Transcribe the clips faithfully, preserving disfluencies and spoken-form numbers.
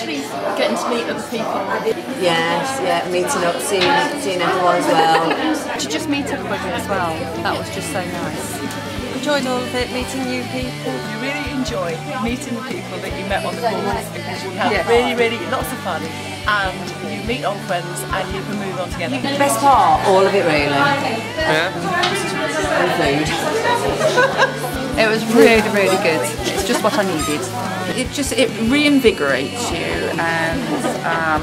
actually getting to meet other people. Yes, yeah, meeting up, seeing, seeing everyone as well. To just meet everybody as well, that was just so nice. Enjoyed all of it, meeting new people. You really enjoy meeting the people that you met on the course because you have yeah. really, really lots of fun and you meet old friends and you can move on together. The best part? All of it really. Yeah. And food. It was really, really good. It's just what I needed. It just, it reinvigorates you and um,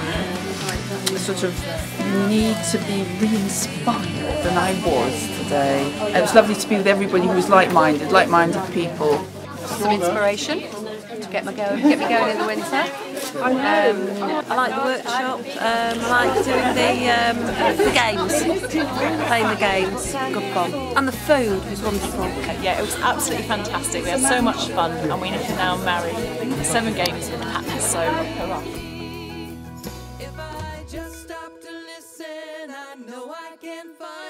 sort of you need to be re-inspired than I was today. It was lovely to be with everybody who was like-minded, like-minded people. Some inspiration to get, my go get me going in the winter. Um, I like the workshop, um, I like doing the, um, the games, playing the games, good fun. And the food was wonderful. Yeah, it was absolutely fantastic, we had so much fun and we can now marry seven games with the pattern, so hurrah. If I just stop to listen, I know I can find